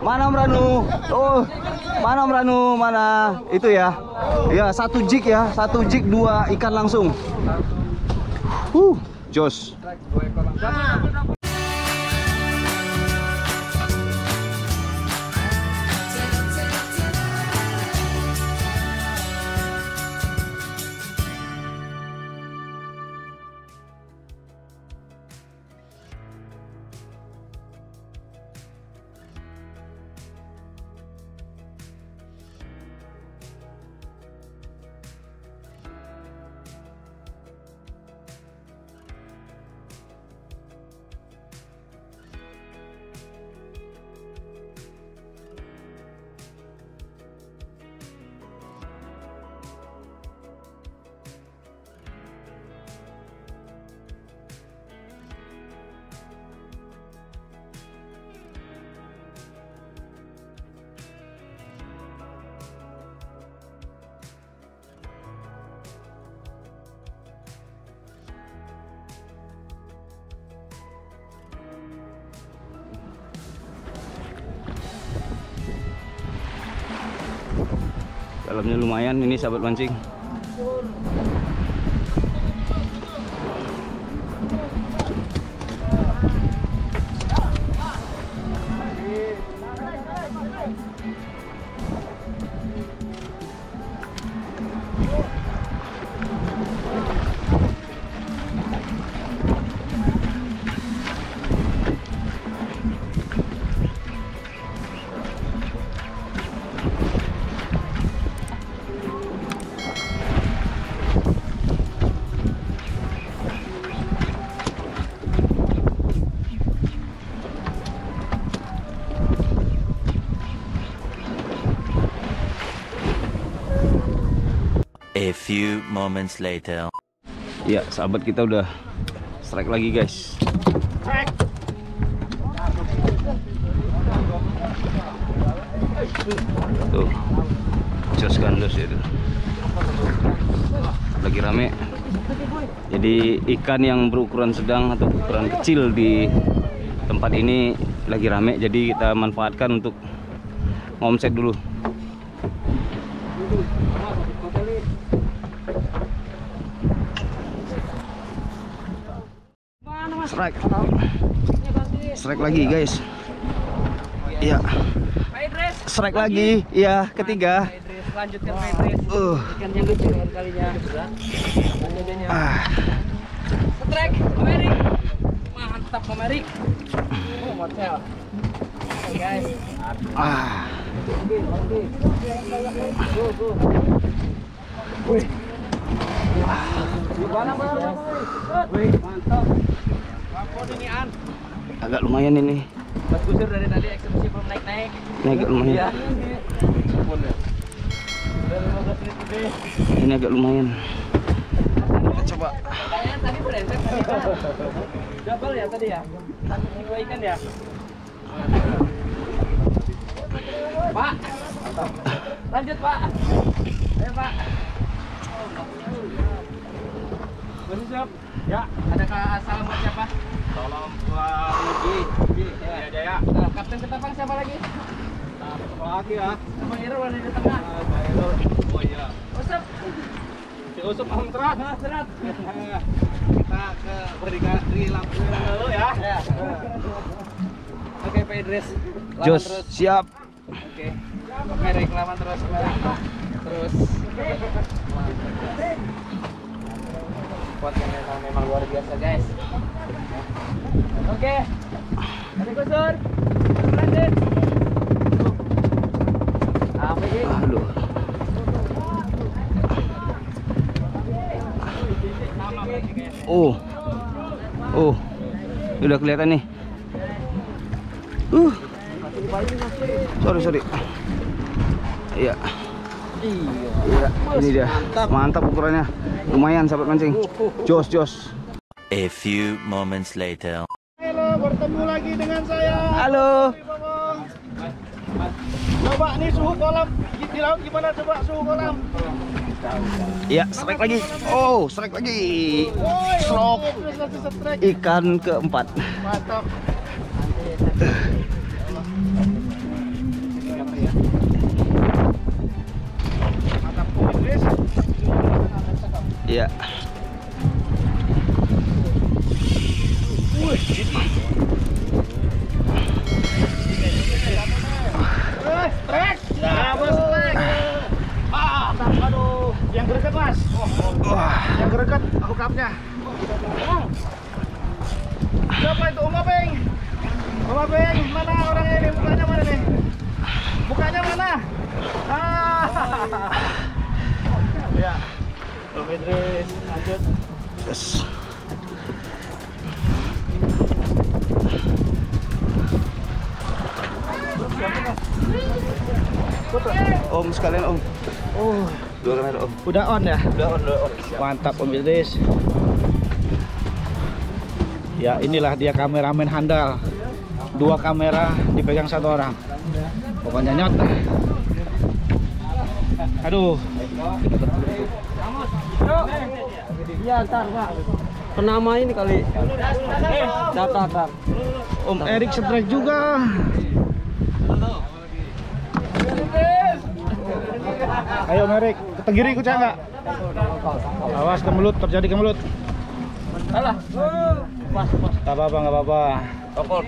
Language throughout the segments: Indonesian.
Mana Om Ranu? Oh, mana Om Ranu? Mana? Itu ya. Ya, satu jig ya. Satu jig dua ikan langsung. Jos. Dalamnya lumayan ini sahabat mancing. A few moments later. Ya, sahabat, kita udah strike lagi, guys. Tuh, jos gandus ya, tuh. Lagi rame. Jadi ikan yang berukuran sedang atau ukuran kecil di tempat ini lagi rame. Jadi kita manfaatkan untuk ngomset dulu. Strike lagi, guys. Iya. Strike lagi. Iya, ketiga. Lanjutkan yang lucu kalinya. Strike Komerik. Mantap Komerik. Motel. Oke, guys. Mantap. Agak lumayan ini. Mas Gusir dari tadi eksekusi belum naik-naik. Agak lumayan. Ya. Ini agak lumayan. Kita coba. Tadi berentek tadi. Double ya tadi ya. Dua ikan ya. Pak. Lanjut, Pak. Ayo, Pak. Siap. Ya, adakah salam buat siapa? Tolong buat Luki. Ya, Jaya. Nah, kapten ketapang siapa lagi? Kapten lagi ya. Sama Iro ada di tengah. Iro. Oh iya. Usep. Si Usep paham terat. Terat. Kita ke Berdikari Lampung dulu ya. Ya. Oke, Pak Idris. Jos, siap. Oke. Merek lawan terus. Terus. Kuatnya memang luar biasa, guys. Oke, ada kusur, lanjut. Apa ini? Aduh. Udah kelihatan nih. Sorry. Iya. Iya, ini dia. Mantap ukurannya. Lumayan sahabat mancing. Jos. A few moments later. Halo, bertemu lagi dengan saya. Halo. Coba nih suhu kolam di laut gimana, coba suhu kolam? Ya, strike lagi. Strike lagi. Slok. Ikan keempat. Mantap. ya. Aduh, yang gereget mas. Yang gereget hookupnya. Siapa itu? Umapeng. Umapeng, mana orangnya ini? Mukanya mana nih? Mukanya mana? Ya. Bro Idris, lanjut. Yes. Om sekalian om. Oh, dua kamera om. Udah on ya? Udah on. Mantap Om Idris. Ya inilah dia kameramen handal. Dua kamera dipegang satu orang. Pokoknya nyata. Aduh. Iya, ntar Pak. Penama ini kali. Data. Om Erik strike juga. Ayo Merik, ke kiri kucak enggak? Awas kemelut, terjadi kemelut. Alah. Enggak apa-apa. Tokol.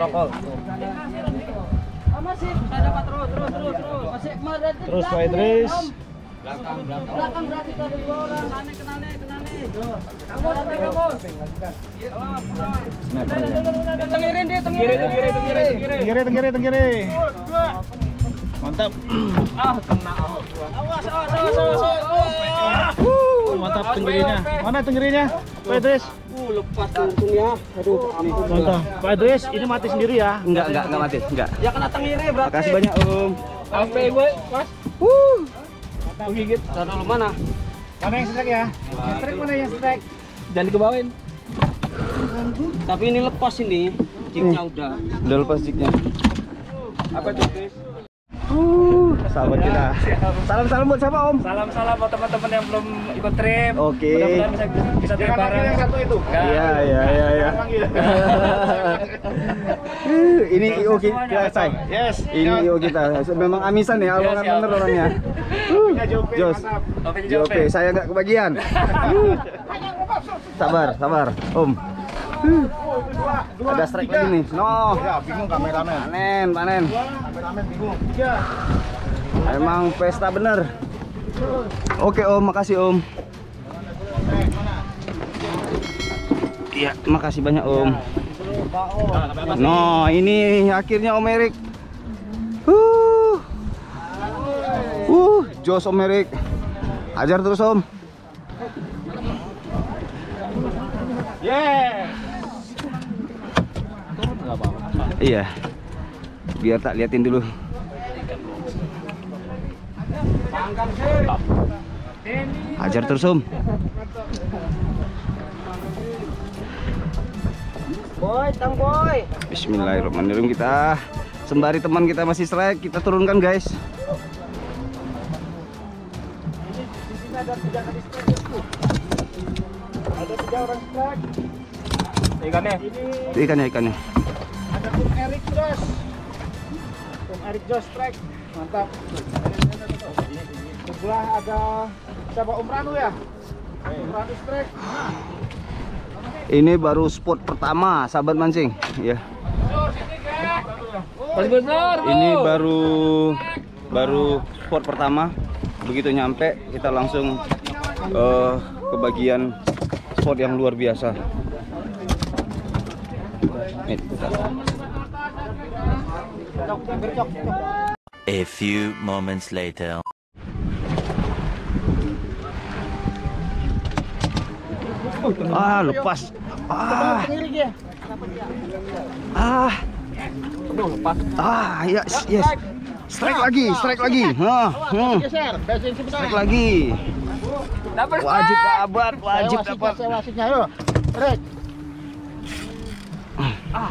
Masih dapat terus. Masih meret. Terus Pak Idris. Belakang berarti ada dua orang. Kenane. Tenggiri. Mantap. Kena. Awas. Mantap tenggirinya. Mana tenggirinya? Pak Idris. Lepas untungnya. Aduh, mantap. Pak Idris, ini mati sendiri ya? Enggak mati, enggak. Ya kena tenggiri berarti. Makasih banyak, Om. Sampai gue, Mas. Gigit. Taruh mana? Mana yang strike ya? Strike mana yang strike? Jangan dikebawain. Tapi ini lepas ini. Jignya udah. Udah lepas jignya. Apa itu, Idris? Sahabat kita. Salam-salam buat siapa Om? Salam-salam buat teman-teman yang belum ikut trip. Oke. Mudah-mudahan bisa trip bareng. Yang satu itu. Iya. Ini IO kita, say. Yes. Ini IO kita. Memang amisan ya, abang bener orangnya. Jos. Oke, saya nggak kebagian. Sabar, Om. Ada strike lagi nih. No. Ya, bingung kameramen. Panen. Kameramen bingung. Emang pesta bener. Oke, Om, makasih, Om. Iya, makasih banyak, Om. No, ini akhirnya Om Erik. Jos Om Erik. Ajar terus, Om. Yeah. Iya, biar tak liatin dulu. Ajar terus Om. Boy. Bismillahirrahmanirrahim, kita sembari teman kita masih strike, kita turunkan guys. Di sini ada 3 kali strike. Ada 3 orang strike. Ikannya. Om Erik Jos strike. Mantap. Sebelah ada siapa? Om Ranu ya? Om Ranu strike. Ini baru spot pertama sahabat mancing ya. Ini baru spot pertama. Begitu nyampe kita langsung ke bagian spot yang luar biasa. A few moments later. Lepas. Yes. Strike lagi. Strike lagi. Wajib dapat. Ah,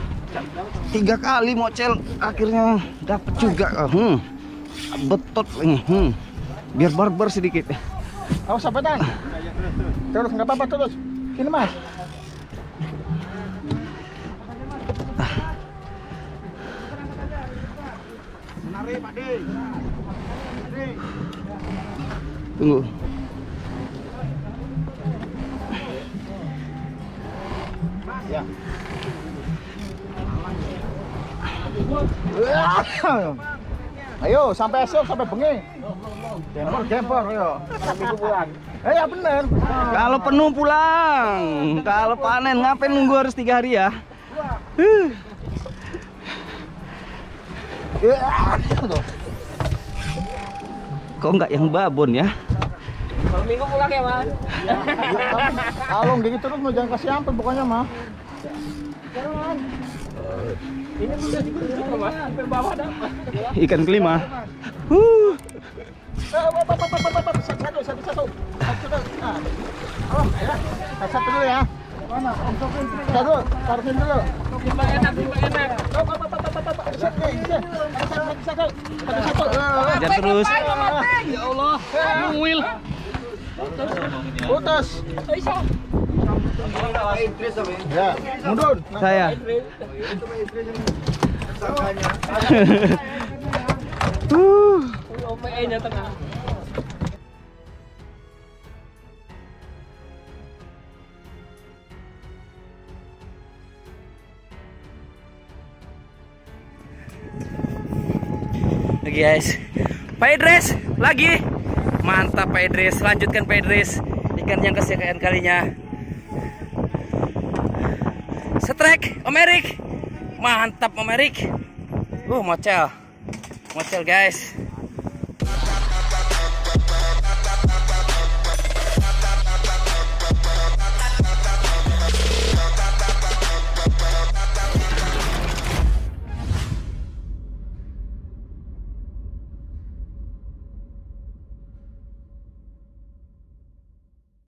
3 kali mocel akhirnya dapat juga. Betot ini. Biar barbar sedikit. Awas sahabatan. Terus enggak apa-apa terus. Ini Mas. Menarik, Pak De. Tunggu. ya. Ayo sampai esok sampai bengi. Gempor ayo. Ya bener. Kalau penuh pulang, kalau panen ngapain nunggu harus 3 hari ya? Kok nggak yang babon ya? Kalau minggu pulang ya mas. Kalau gini terus mau jangan kasih ampel pokoknya mah. Ini sudah dikunci kok mas, sampai bawah dapat. Ikan kelima. Satu dulu ya. Satu, taruhin dulu. Timbang enak, timbang enak. Jangan terus. Ya Allah, muil. Putus. Ya, mundur. Saya. OPE-nya tengah. Oke guys, Pak Idris lagi mantap. Pak Idris lanjutkan. Pak Idris ikan yang kesekian kalinya. Strike Om Erik, mantap Om Erik. Mocel guys.